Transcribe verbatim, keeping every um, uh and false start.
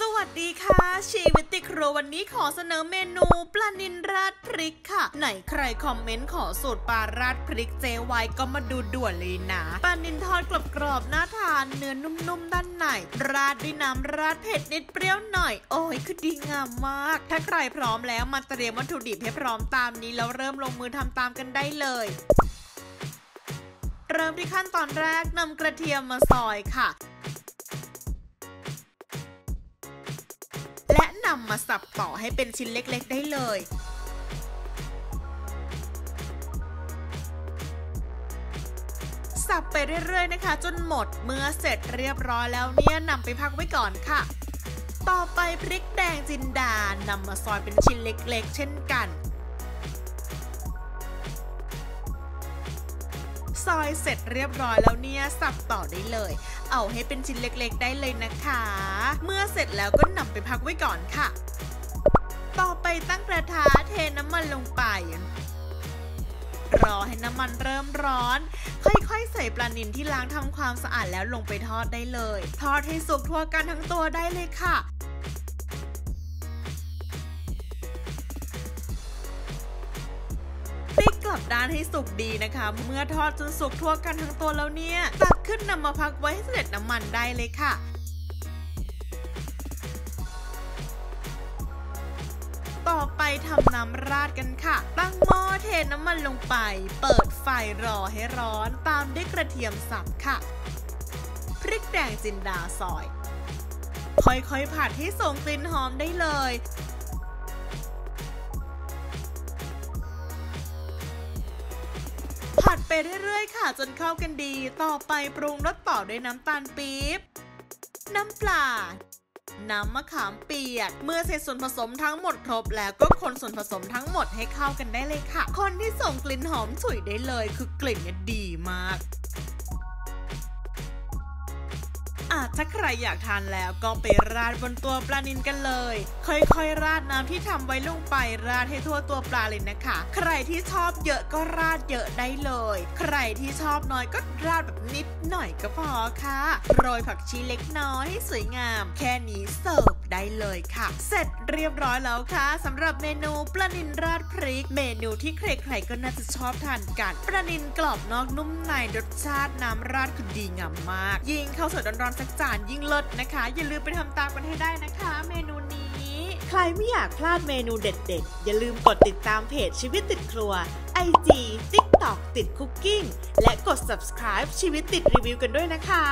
สวัสดีค่ะชีวิตติครัววันนี้ขอเสนอเมนูปลานิลราดพริกค่ะไหนใครคอมเมนต์ขอสูตรปลาราดพริกเจไวก็มาดูด่วนเลยนะปลานิลทอดกรอบๆน่าทานเนื้อนุ่มๆด้านในราดด้วยน้ำราดเผ็ดนิดเปรี้ยวหน่อยโอ้ยคือดีงามมากถ้าใครพร้อมแล้วมาเตรียมวัตถุดิบให้พร้อมตามนี้แล้วเริ่มลงมือทำตามกันได้เลยเริ่มที่ขั้นตอนแรกนำกระเทียมมาซอยค่ะและนำมาสับต่อให้เป็นชิ้นเล็กๆได้เลยสับไปเรื่อยๆนะคะจนหมดเมื่อเสร็จเรียบร้อยแล้วเนี่ยนำไปพักไว้ก่อนค่ะต่อไปพริกแดงจินดานำมาซอยเป็นชิ้นเล็กๆเช่นกันซอยเสร็จเรียบร้อยแล้วเนี่ยสับต่อได้เลยเอาให้เป็นชิ้นเล็กๆได้เลยนะคะเมื่อเสร็จแล้วก็นำไปพักไว้ก่อนค่ะต่อไปตั้งกระทะเทน้ำมันลงไปรอให้น้ำมันเริ่มร้อนค่อยๆใส่ปลานิลที่ล้างทำความสะอาดแล้วลงไปทอดได้เลยทอดให้สุกทั่วกันทั้งตัวได้เลยค่ะพลิกกลับด้านให้สุกดีนะคะเมื่อทอดจนสุกทั่วกันทั้งตัวแล้วเนี่ยตักขึ้นนำมาพักไว้ให้เสด็จน้ำมันได้เลยค่ะต่อไปทำน้ำราดกันค่ะตั้งหม้อเทน้ำมันลงไปเปิดไฟรอให้ร้อนตามด้วยกระเทียมสับค่ะพริกแดงจินดาซอยค่อยๆผัดให้ส่งกลิ่นหอมได้เลยผัดไปเรื่อยๆค่ะจนเข้ากันดีต่อไปปรุงรสต่อด้วยน้ำตาลปี๊บน้ำปลาน้ำมะขามเปียกเมื่อเสร็จส่วนผสมทั้งหมดครบแล้วก็คนส่วนผสมทั้งหมดให้เข้ากันได้เลยค่ะคนที่ส่งกลิ่นหอมฉุยได้เลยคือกลิ่นเนี่ยดีมากอาจถ้าใครอยากทานแล้วก็ไปราดบนตัวปลานิลกันเลยค่อยๆราดน้ำที่ทำไว้ลงไปราดให้ทั่วตัวปลาเลยนะคะใครที่ชอบเยอะก็ราดเยอะได้เลยใครที่ชอบน้อยก็ราดแบบนิดหน่อยก็พอค่ะโรยผักชีเล็กน้อยให้สวยงามแค่นี้เสิร์ฟได้เลยค่ะเสร็จเรียบร้อยแล้วค่ะสำหรับเมนูปลานิลราดพริกเมนูที่ใครๆก็น่าจะชอบทานกันปลานิลกรอบนอกนุ่มในรสชาติน้ำราดคือดีงามมากยิ่งข้าวสดร้อนๆจานยิ่งเลิศนะคะอย่าลืมไปทำตามกันให้ได้นะคะเมนูนี้ใครไม่อยากพลาดเมนูเด็ดๆอย่าลืมกดติดตามเพจชีวิตติดครัว ไอ จี ติ๊กต็อก ติดคุกกิ้งและกด subscribe ชีวิตติดรีวิวกันด้วยนะคะ